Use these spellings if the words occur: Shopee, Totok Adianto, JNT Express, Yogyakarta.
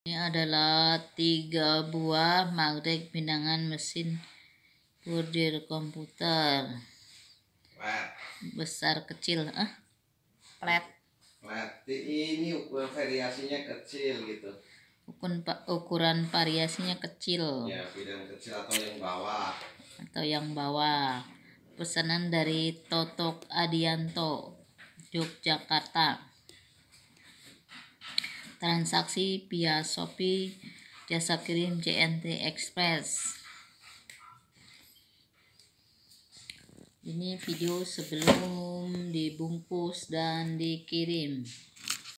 Ini adalah 3 buah magnet pinangan mesin bordir komputer. Besar kecil, Plat. Ini ukuran variasinya kecil gitu. Ukuran variasinya kecil. Ya, bidang kecil atau yang bawah. Pesanan dari Totok Adianto, Yogyakarta. Transaksi via Shopee, jasa kirim JNT Express. Ini video sebelum dibungkus dan dikirim.